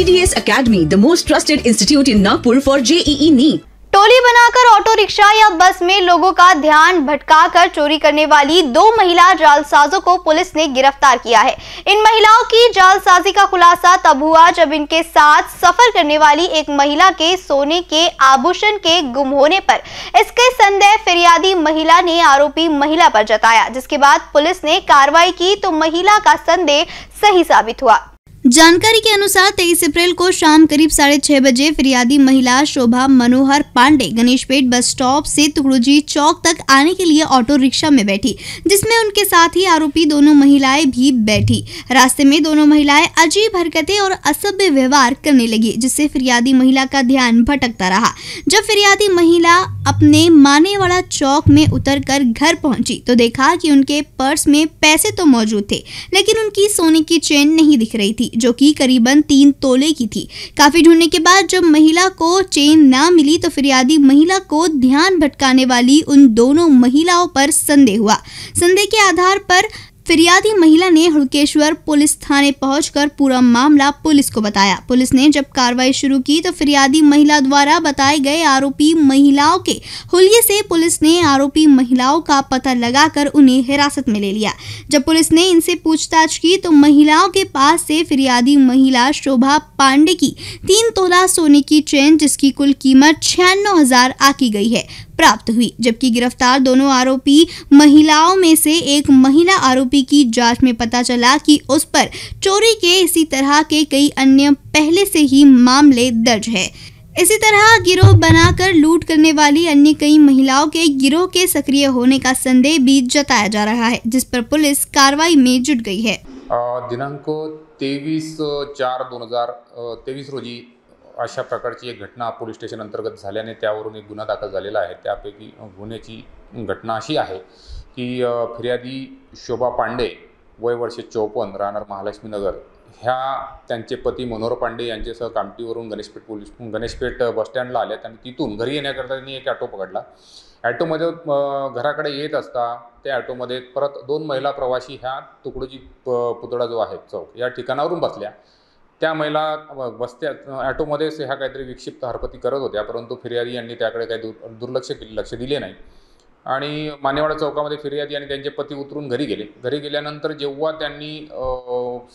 CDS Academy, the most trusted institute in Nagpur for JEE NEET. टोली बनाकर auto rickshaw या बस में लोगों का ध्यान भटकाकर चोरी करने वाली दो महिला जालसाजों को पुलिस ने गिरफ्तार किया है। इन महिलाओं की जालसाजी का खुलासा तब हुआ जब इनके साथ सफर करने वाली एक महिला के सोने के आभूषण के गुम होने पर इसके संदेह फिरियादी महिला ने आरोपी महिला पर जताया, जिसके बाद पुलिस ने कार्रवाई की तो महिला का संदेह सही साबित हुआ। जानकारी के अनुसार 23 अप्रैल को शाम करीब 6:30 बजे फिरियादी महिला शोभा मनोहर पांडे गणेशपेट बस स्टॉप से तुकड़ोजी चौक तक आने के लिए ऑटो रिक्शा में बैठी, जिसमें उनके साथ ही आरोपी दोनों महिलाएं भी बैठी। रास्ते में दोनों महिलाएं अजीब हरकतें और असभ्य व्यवहार करने लगी, जिससे फिरियादी महिला का ध्यान भटकता रहा। जब फिरियादी महिला अपने मानेवाड़ा चौक में उतर कर घर पहुंची तो देखा कि उनके पर्स में पैसे तो मौजूद थे, लेकिन उनकी सोने की चेन नहीं दिख रही थी, जो कि करीबन 3 तोले की थी। काफी ढूंढने के बाद जब महिला को चेन ना मिली तो फिरियादी महिला को ध्यान भटकाने वाली उन दोनों महिलाओं पर संदेह हुआ। संदेह के आधार पर फिरियादी महिला ने हुड़केश्वर पुलिस थाने पहुंचकर पूरा मामला पुलिस को बताया। पुलिस ने जब कार्रवाई शुरू की तो फिरियादी महिला द्वारा बताए गए आरोपी महिलाओं के हुलिये से पुलिस ने आरोपी महिलाओं का पता लगाकर उन्हें हिरासत में ले लिया। जब पुलिस ने इनसे पूछताछ की तो महिलाओं के पास से फिरियादी महिला शोभा पांडे की 3 तोला सोने की चेन, जिसकी कुल कीमत 96,000 आकी गई है, प्राप्त हुई। जबकि गिरफ्तार दोनों आरोपी महिलाओं में से एक महिला आरोपी की जांच में पता चला कि उस पर चोरी के इसी तरह के कई अन्य पहले से ही मामले दर्ज है। इसी तरह गिरोह बनाकर लूट करने वाली अन्य कई महिलाओं के गिरोह के सक्रिय होने का संदेह भी जताया जा रहा है, जिस पर पुलिस कार्रवाई में जुट गई है। दिनांक 23/4/2023 रोजी अशा प्रकारची एक घटना पोलीस स्टेशन अंतर्गत झाल्याने त्यावरून एक गुन्हा दाखल झालेला आहे। त्यापैकी गुन्ह्याची घटना अशी आहे की फिर्यादी शोभा पांडे वय वर्ष 54, राहणार महालक्ष्मी नगर, ह्या त्यांचे पती मनोहर पांडे यांच्यासह कामटीवरून गणेशपेठ बसस्टँडला आल्यात आणि तिथून घरी येण्याकरता त्यांनी एक ऑटो पकडला। ऑटोमध्ये घराकडे येत असता त्या ऑटोमध्ये परत 2 महिला प्रवासी ह्या तुकडोजी पुतळा जो आहे चौक या ठिकाणावरून बसल्या। त्या महिला बसत्या ऑटोमध्येच ह्या काहीतरी विक्षिप्त हरकती करत होत्या, परंतु फिर्यादी यांनी त्याकडे काही लक्ष दिले नाही आणि मानेवाडा चौकामध्ये फिर्यादी आणि त्यांचे पती उतरून घरी गेले। घरी गेल्यानंतर जेव्हा त्यांनी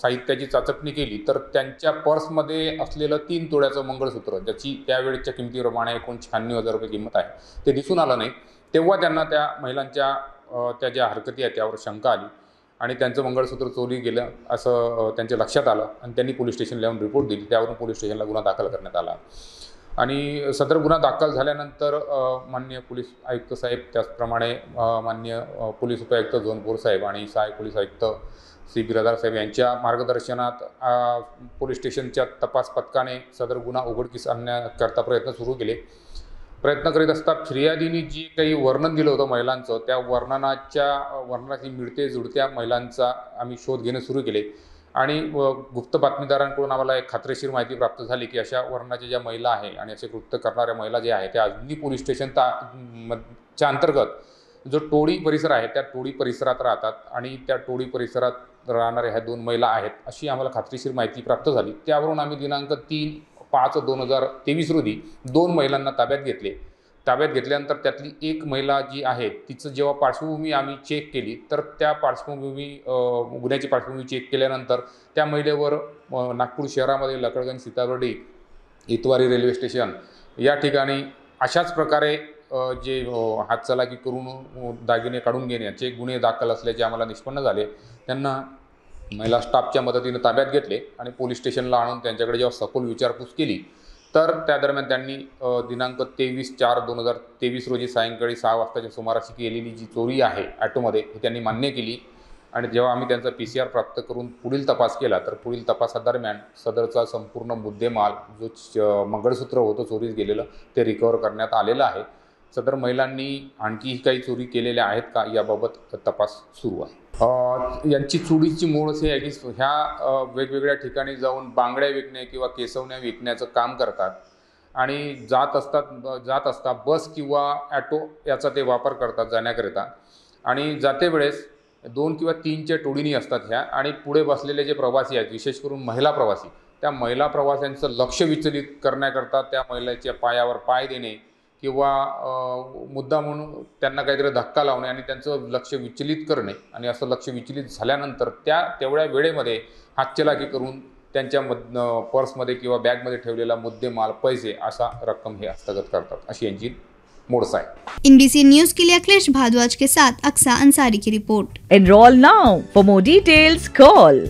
साहित्याची चाचपणी केली तर त्यांच्या पर्समध्ये असलेलं 3 तोळ्याचं मंगळसूत्र, ज्याची त्यावेळच्या किमतीप्रमाणे 96,000 रुपये किंमत आहे, ते दिसून आलं नाही। तेव्हा त्यांना त्या महिलांच्या त्या ज्या हरकती आहेत त्यावर शंका आली आणि त्यांचं मंगळसूत्र चोरी गेलं असं त्यांच्या लक्षात आलं आणि त्यांनी पोलीस स्टेशनला येऊन रिपोर्ट दिली। त्यावरून पोलीस स्टेशनला गुन्हा दाखल करण्यात आला आणि सदर गुन्हा दाखल झाल्यानंतर माननीय पोलीस आयुक्त साहेब, त्याचप्रमाणे माननीय पोलीस उपायुक्त झोनपूर साहेब आणि सहाय्यक पोलीस आयुक्त श्री बिरादार साहेब यांच्या मार्गदर्शनात पोलीस स्टेशनच्या तपास पथकाने सदर गुन्हा उघडकीस आणण्याकरता प्रयत्न सुरू केले। प्रयत्न करीत असता फिर्यादीने जी काही वर्णन दिलं होतं महिलांचं, त्या वर्णनाची मिळते जुळत्या महिलांचा आम्ही शोध घेणे सुरू केले आणि गुप्त बातमीदारांकडून आम्हाला एक खात्रीशीर माहिती प्राप्त झाली की अशा वर्णाच्या ज्या महिला आहे आणि असे कृत्य करणाऱ्या महिला जे आहे त्या अजनी पोलीस स्टेशनच्या अंतर्गत जो टोळी परिसर आहे त्या टोळी परिसरात राहतात आणि त्या टोळी परिसरात राहणाऱ्या ह्या 2 महिला आहेत अशी आम्हाला खात्रीशीर माहिती प्राप्त झाली। त्यावरून आम्ही दिनांक 3/5/2023 रोजी 2 महिलांना ताब्यात घेतले। ताब्यात घेतल्यानंतर त्यातली एक महिला जी आहे तिचं जेव्हा पार्श्वभूमी आम्ही चेक केली तर त्या पार्श्वभूमी गुन्ह्याची पार्श्वभूमी चेक केल्यानंतर त्या महिलेवर नागपूर शहरामध्ये लकडगंज, सीताबर्डी, इतवारी रेल्वे स्टेशन या ठिकाणी अशाच प्रकारे जे हातचलाखी करून दागिने काढून घेण्याचे गुन्हे दाखल असल्याचे आम्हाला निष्पन्न झाले। त्यांना महिला स्टाफच्या मदतीने ताब्यात घेतले आणि पोलीस स्टेशनला आणून त्यांच्याकडे जेव्हा सखोल विचारपूस केली तर त्या दरम्यान त्यांनी दिनांक 23/4/2023 रोजी सायंकाळी 6 वाजताच्या सुमारास केलेली जी चोरी आहे ऑटोमध्ये ही त्यांनी मान्य केली आणि जेव्हा आम्ही त्यांचा PCR प्राप्त करून पुढील तपास केला तर पुढील तपासादरम्यान सदरचा संपूर्ण मुद्देमाल जो मंगळसूत्र होतं चोरीस गेलेलं ते रिकवर करण्यात आलेलं आहे। सदर महिलांनी आणखीही काही चोरी केलेल्या आहेत का याबाबत तपास सुरू आहे। यांची चोरीची मूळ असे आहे की ह्या वेगवेगळ्या ठिकाणी जाऊन बांगड्या विकणे किंवा केसवण्या विकण्याचं काम करतात आणि जात असता बस किंवा ऑटो याचा ते वापर करतात जाण्याकरिता आणि जाते वेळेस 2 किंवा 3च्या टोळीनी असतात ह्या आणि पुढे बसलेले जे प्रवासी आहेत विशेष करून महिला प्रवासी त्या महिला प्रवाशांचं लक्ष विचलित करण्याकरता त्या महिलेच्या पायावर पाय देणे किंवा मुद्दा म्हणून त्यांना काहीतरी धक्का लावणे आणि त्यांचं लक्ष विचलित करणे आणि असं लक्ष विचलित झाल्यानंतर त्या तेवढ्या वेळेमध्ये हातचलाकी करून त्यांच्या पर्समध्ये किंवा बॅगमध्ये ठेवलेला मुद्देमाल पैसे असा रक्कम हे हस्तगत करतात अशी यांची मोडसाय। इनबीसी न्यूज के लिए अखिलेश भारद्वाज के साथ अक्सा अंसारी की report. Enrol now for more details call